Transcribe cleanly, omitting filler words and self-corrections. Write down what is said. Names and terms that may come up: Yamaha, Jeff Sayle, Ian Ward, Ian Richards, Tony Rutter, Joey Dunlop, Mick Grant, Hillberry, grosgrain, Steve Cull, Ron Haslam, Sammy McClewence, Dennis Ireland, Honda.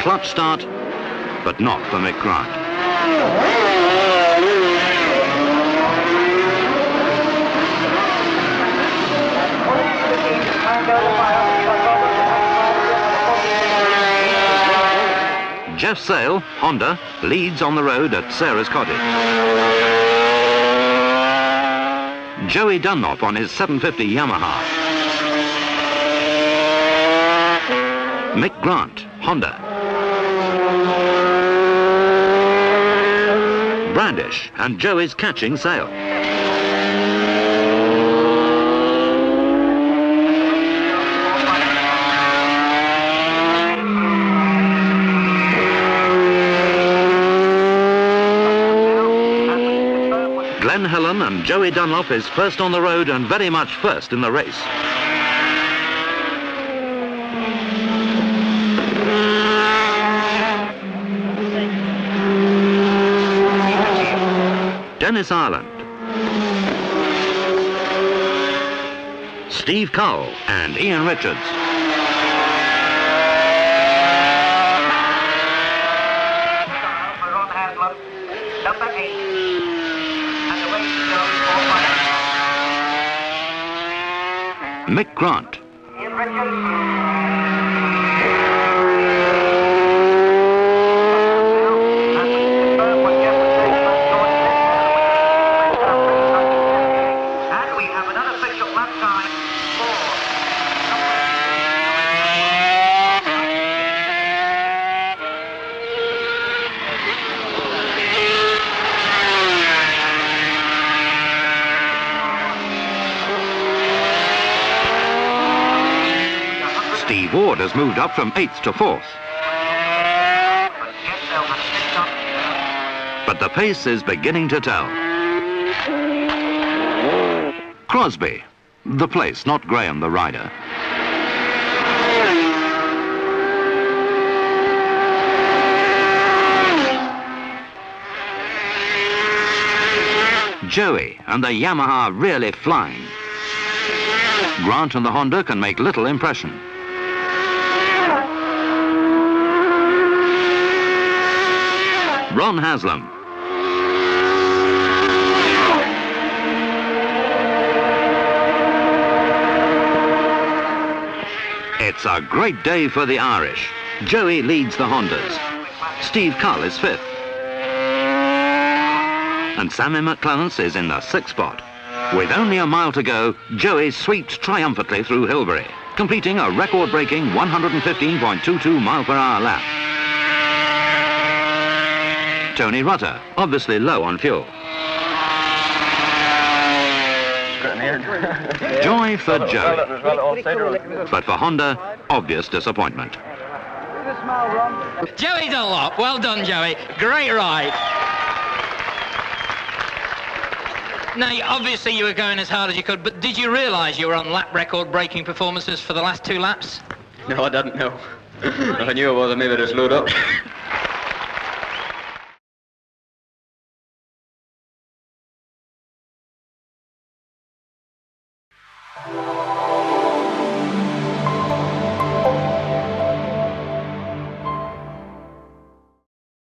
clutch start, but not for Mick Grant. Jeff Sayle, Honda, leads on the road at Sarah's Cottage. Joey Dunlop on his 750 Yamaha. Mick Grant, Honda. Brandish, and Joey's catching Sayle. Glen Helen and Joey Dunlop is first on the road and very much first in the race. Dennis Ireland, Steve Cull and Ian Richards. Mick Grant. Ian Ward has moved up from 8th to 4th. But the pace is beginning to tell. Crosby, the place, not Graham the rider. Joey and the Yamaha really flying. Grant and the Honda can make little impression. Ron Haslam. It's a great day for the Irish. Joey leads the Hondas. Steve Cull is fifth. And Sammy McClewence is in the sixth spot. With only a mile to go, Joey sweeps triumphantly through Hillberry, completing a record-breaking 115.22 mile-per-hour lap. Tony Rutter, obviously low on fuel. Joy for Joey, but for Honda, obvious disappointment. Joey Dunlop, well done, Joey. Great ride. Now, obviously you were going as hard as you could, but did you realise you were on lap record-breaking performances for the last two laps? No, I didn't know. If I knew I was, I maybe just load up.